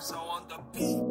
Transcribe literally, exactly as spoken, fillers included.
so on the beat.